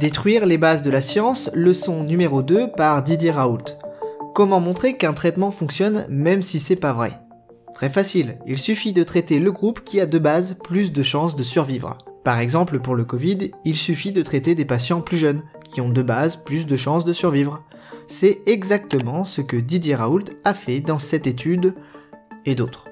Détruire les bases de la science, leçon numéro 2 par Didier Raoult. Comment montrer qu'un traitement fonctionne même si c'est pas vrai? Très facile, il suffit de traiter le groupe qui a de base plus de chances de survivre. Par exemple pour le Covid, il suffit de traiter des patients plus jeunes, qui ont de base plus de chances de survivre. C'est exactement ce que Didier Raoult a fait dans cette étude et d'autres.